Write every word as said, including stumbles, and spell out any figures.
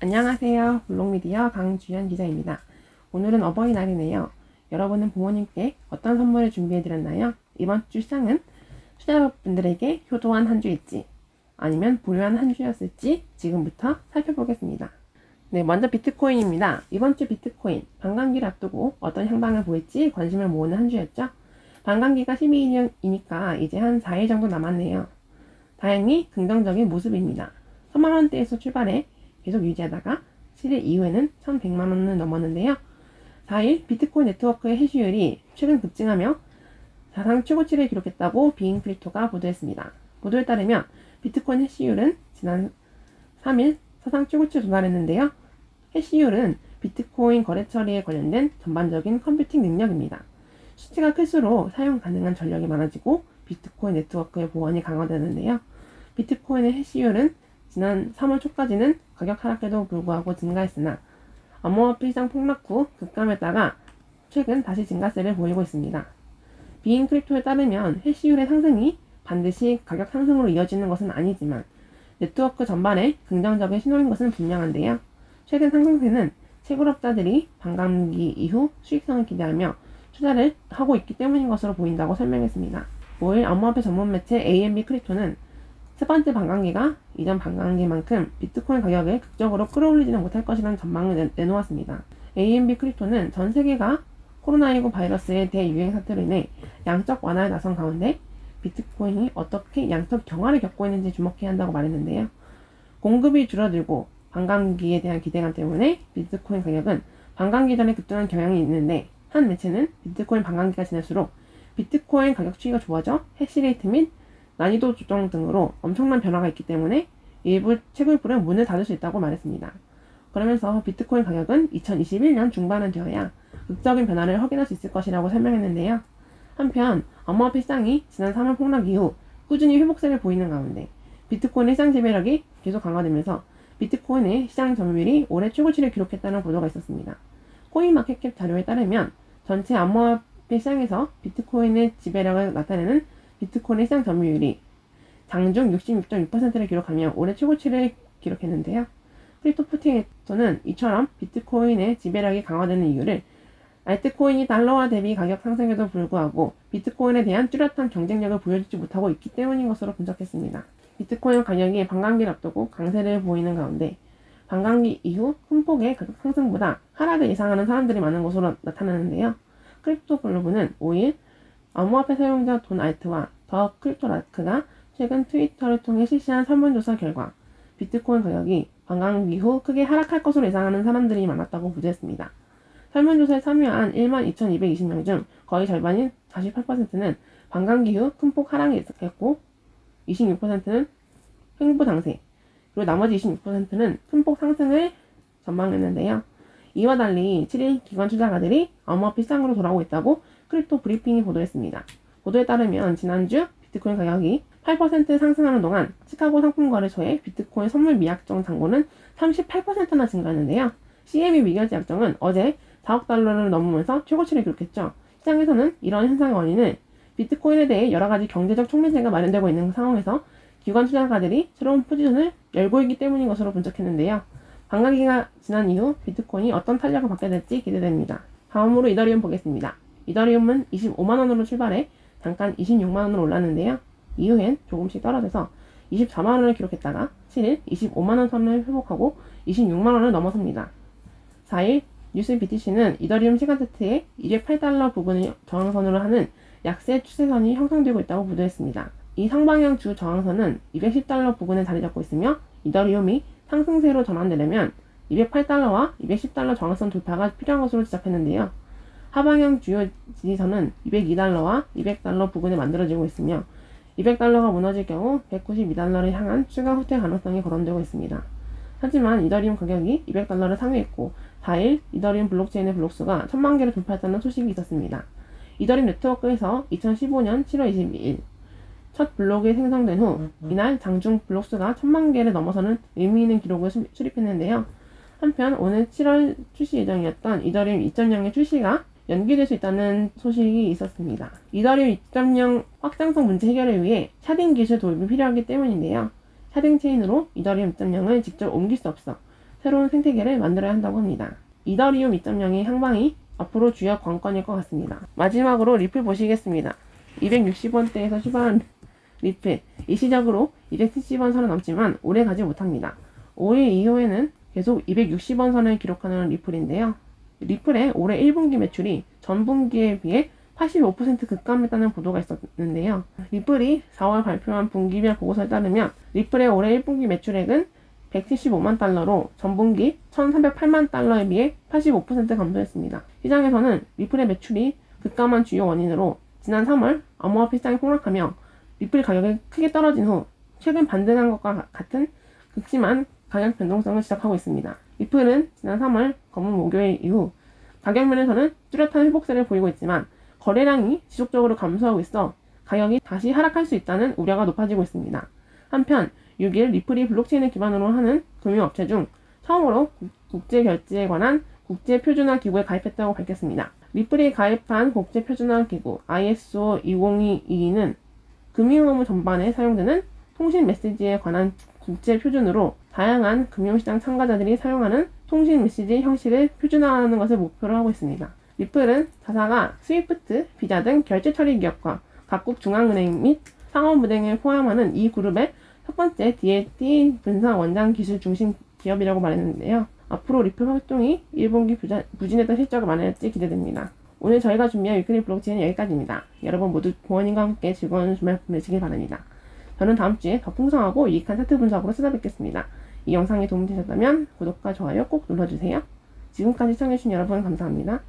안녕하세요. 블록미디어 강주현 기자입니다. 오늘은 어버이날이네요. 여러분은 부모님께 어떤 선물을 준비해드렸나요? 이번 주 시장은 투자자분들에게 효도한 한 주일지 아니면 불효한 한 주였을지 지금부터 살펴보겠습니다. 네, 먼저 비트코인입니다. 이번 주 비트코인, 반감기를 앞두고 어떤 향방을 보일지 관심을 모으는 한 주였죠. 반감기가 십이 일이니까 이제 한 사 일 정도 남았네요. 다행히 긍정적인 모습입니다. 삼만 원대에서 출발해 계속 유지하다가 칠 일 이후에는 천백만 원을 넘었는데요. 사 일 비트코인 네트워크의 해시율이 최근 급증하며 사상 최고치를 기록했다고 비잉필터가 보도했습니다. 보도에 따르면 비트코인 해시율은 지난 삼 일 사상 최고치에 도달했는데요. 해시율은 비트코인 거래 처리에 관련된 전반적인 컴퓨팅 능력입니다. 수치가 클수록 사용 가능한 전력이 많아지고 비트코인 네트워크의 보안이 강화되는데요. 비트코인의 해시율은 지난 삼 월 초까지는 가격 하락에도 불구하고 증가했으나 암호화폐 시장 폭락 후 급감에 따라 최근 다시 증가세를 보이고 있습니다. 비잉 크립토에 따르면 해시율의 상승이 반드시 가격 상승으로 이어지는 것은 아니지만 네트워크 전반에 긍정적인 신호인 것은 분명한데요. 최근 상승세는 채굴업자들이 반감기 이후 수익성을 기대하며 투자를 하고 있기 때문인 것으로 보인다고 설명했습니다. 오 일 암호화폐 전문 매체 에이엠비 크립토는 세 번째 반감기가 이전 반감기만큼 비트코인 가격을 극적으로 끌어올리지는 못할 것이라는 전망을 내놓았습니다. 에이엠비 크립토는 전 세계가 코로나십구 바이러스의 대유행 사태로 인해 양적 완화에 나선 가운데 비트코인이 어떻게 양적 경화를 겪고 있는지 주목해야 한다고 말했는데요. 공급이 줄어들고 반감기에 대한 기대감 때문에 비트코인 가격은 반감기 전에 급등한 경향이 있는데, 한 매체는 비트코인 반감기가 지날수록 비트코인 가격 추이가 좋아져 해시레이트 및 난이도 조정 등으로 엄청난 변화가 있기 때문에 일부 채굴풀은 문을 닫을 수 있다고 말했습니다. 그러면서 비트코인 가격은 이천이십일 년 중반은 되어야 극적인 변화를 확인할 수 있을 것이라고 설명했는데요. 한편 암호화폐 시장이 지난 삼 월 폭락 이후 꾸준히 회복세를 보이는 가운데 비트코인의 시장 지배력이 계속 강화되면서 비트코인의 시장 점유율이 올해 최고치를 기록했다는 보도가 있었습니다. 코인마켓캡 자료에 따르면 전체 암호화폐 시장에서 비트코인의 지배력을 나타내는 비트코인의 시장 점유율이 장중 육십육 점 육 퍼센트를 기록하며 올해 최고치를 기록했는데요. 크립토포팅에서는 이처럼 비트코인의 지배력이 강화되는 이유를 알트코인이 달러와 대비 가격 상승에도 불구하고 비트코인에 대한 뚜렷한 경쟁력을 보여주지 못하고 있기 때문인 것으로 분석했습니다. 비트코인 가격이 반감기를 앞두고 강세를 보이는 가운데 반감기 이후 큰 폭의 가격 상승보다 하락을 예상하는 사람들이 많은 것으로 나타나는데요. 크립토글로브는 오 일 암호화폐 사용자 돈 알트와 더 크립토라크가 최근 트위터를 통해 실시한 설문조사 결과 비트코인 가격이 반감기 후 크게 하락할 것으로 예상하는 사람들이 많았다고 보도했습니다. 설문조사에 참여한 만 이천이백이십 명 중 거의 절반인 사십팔 퍼센트는 반감기 후 큰 폭 하락을 예상했고, 이십육 퍼센트는 횡보 장세, 그리고 나머지 이십육 퍼센트는 큰 폭 상승을 전망했는데요. 이와 달리 칠 일 기관 투자가들이 암호화폐 시장으로 돌아오고 있다고 크립토 브리핑이 보도했습니다. 보도에 따르면 지난주 비트코인 가격이 팔 퍼센트 상승하는 동안 시카고 상품거래소의 비트코인 선물 미약정 잔고는 삼십팔 퍼센트나 증가했는데요. 씨엠이 미결제 약정은 어제 사억 달러를 넘으면서 최고치를 기록했죠. 시장에서는 이런 현상의 원인은 비트코인에 대해 여러가지 경제적 촉매제가 마련되고 있는 상황에서 기관 투자가들이 새로운 포지션을 열고 있기 때문인 것으로 분석했는데요. 반감기가 지난 이후 비트코인이 어떤 탄력을 받게 될지 기대됩니다. 다음으로 이더리움 보겠습니다. 이더리움은 이십오만 원으로 출발해 잠깐 이십육만 원으로 올랐는데요. 이후엔 조금씩 떨어져서 이십사만 원을 기록했다가 칠 일 이십오만 원 선을 회복하고 이십육만 원을 넘어섭니다. 사 일 뉴스 비티씨는 이더리움 시간세트에 이백팔 달러 부근을 저항선으로 하는 약세 추세선이 형성되고 있다고 보도했습니다. 이 상방향 주 저항선은 이백십 달러 부근에 자리 잡고 있으며 이더리움이 상승세로 전환되려면 이백팔 달러와 이백십 달러 저항선 돌파가 필요한 것으로 지적했는데요. 하방향 주요 지지선은 이백이 달러와 이백 달러 부근에 만들어지고 있으며 이백 달러가 무너질 경우 백구십이 달러를 향한 추가 후퇴 가능성이 거론되고 있습니다. 하지만 이더리움 가격이 이백 달러를 상회했고 사 일 이더리움 블록체인의 블록수가 천만 개를 돌파했다는 소식이 있었습니다. 이더리움 네트워크에서 이천십오 년 칠월 이십이일 첫 블록이 생성된 후 이날 장중 블록수가 천만 개를 넘어서는 의미있는 기록을 수립했는데요. 한편 오늘 칠 월 출시 예정이었던 이더리움 이 점 영의 출시가 연기될 수 있다는 소식이 있었습니다. 이더리움 이 점 영 확장성 문제 해결을 위해 샤딩 기술 도입이 필요하기 때문인데요. 샤딩 체인으로 이더리움 이 점 영을 직접 옮길 수 없어 새로운 생태계를 만들어야 한다고 합니다. 이더리움 투 점 영의 향방이 앞으로 주요 관건일 것 같습니다. 마지막으로 리플 보시겠습니다. 이백육십 원대에서 출발한 리플, 이 시작으로 이백칠십 원 선을 넘지만 오래 가지 못합니다. 오 일 이후에는 계속 이백육십 원 선을 기록하는 리플인데요. 리플의 올해 일 분기 매출이 전분기에 비해 팔십오 퍼센트 급감했다는 보도가 있었는데요. 리플이 사월 발표한 분기별 보고서에 따르면 리플의 올해 일 분기 매출액은 백칠십오만 달러로 전분기 천삼백팔만 달러에 비해 팔십오 퍼센트 감소했습니다. 시장에서는 리플의 매출이 급감한 주요 원인으로 지난 삼월 암호화폐 시장이 폭락하며 리플 가격이 크게 떨어진 후 최근 반등한 것과 같은 극심한 가격 변동성을 시작하고 있습니다. 리플은 지난 삼월 검은 목요일 이후 가격 면에서는 뚜렷한 회복세를 보이고 있지만 거래량이 지속적으로 감소하고 있어 가격이 다시 하락할 수 있다는 우려가 높아지고 있습니다. 한편 육 일 리플이 블록체인을 기반으로 하는 금융업체 중 처음으로 국제결제에 관한 국제표준화기구에 가입했다고 밝혔습니다. 리플이 가입한 국제표준화기구 아이에스오 이공이이는 금융업무 전반에 사용되는 통신 메시지에 관한 국제표준으로 다양한 금융시장 참가자들이 사용하는 통신 메시지 형식을 표준화하는 것을 목표로 하고 있습니다. 리플은 자사가 스위프트, 비자 등 결제 처리 기업과 각국 중앙은행 및 상업은행을 포함하는 이 그룹의 첫 번째 디에이티 분산 원장 기술 중심 기업이라고 말했는데요. 앞으로 리플 활동이 일 분기 부진했던 실적을 만회할지 기대됩니다. 오늘 저희가 준비한 위클리 블록체인은 여기까지입니다. 여러분 모두 고원님과 함께 즐거운 주말 보내시길 바랍니다. 저는 다음 주에 더 풍성하고 유익한 차트 분석으로 찾아뵙겠습니다. 이 영상이 도움되셨다면 구독과 좋아요 꼭 눌러주세요. 지금까지 시청해주신 여러분 감사합니다.